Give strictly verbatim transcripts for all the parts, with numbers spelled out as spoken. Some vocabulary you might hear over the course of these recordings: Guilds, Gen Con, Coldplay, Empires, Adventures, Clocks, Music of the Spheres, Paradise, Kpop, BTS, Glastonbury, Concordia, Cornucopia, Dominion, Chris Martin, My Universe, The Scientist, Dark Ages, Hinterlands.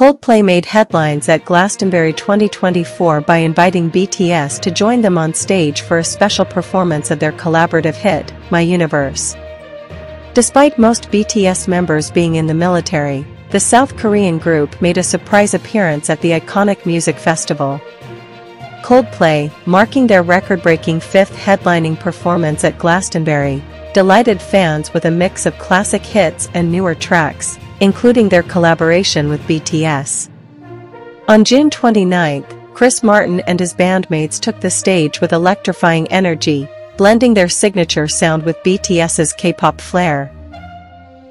Coldplay made headlines at Glastonbury twenty twenty-four by inviting B T S to join them on stage for a special performance of their collaborative hit, My Universe. Despite most B T S members being in the military, the South Korean group made a surprise appearance at the iconic music festival. Coldplay, marking their record-breaking fifth headlining performance at Glastonbury, delighted fans with a mix of classic hits and newer tracks, including their collaboration with B T S. On June twenty-ninth, Chris Martin and his bandmates took the stage with electrifying energy, blending their signature sound with B T S's K-pop flair.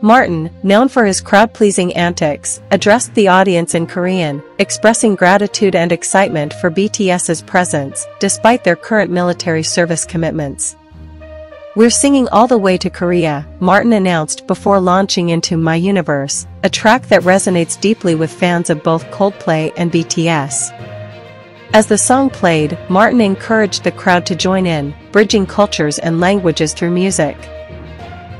Martin, known for his crowd-pleasing antics, addressed the audience in Korean, expressing gratitude and excitement for B T S's presence, despite their current military service commitments. "We're singing all the way to Korea," Martin announced before launching into My Universe, a track that resonates deeply with fans of both Coldplay and B T S. As the song played, Martin encouraged the crowd to join in, bridging cultures and languages through music.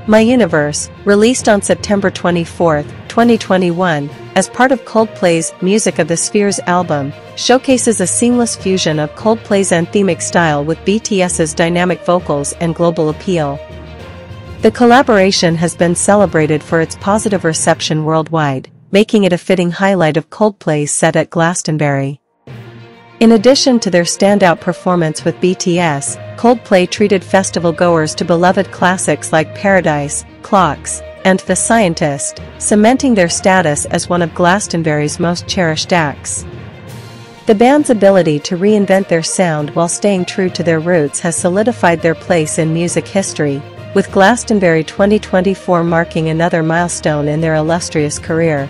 My Universe, released on September twenty-fourth, twenty twenty-one, as part of Coldplay's Music of the Spheres album, showcases a seamless fusion of Coldplay's anthemic style with B T S's dynamic vocals and global appeal. The collaboration has been celebrated for its positive reception worldwide, making it a fitting highlight of Coldplay's set at Glastonbury. In addition to their standout performance with B T S, Coldplay treated festival-goers to beloved classics like Paradise, Clocks, and The Scientist, cementing their status as one of Glastonbury's most cherished acts. The band's ability to reinvent their sound while staying true to their roots has solidified their place in music history, with Glastonbury twenty twenty-four marking another milestone in their illustrious career.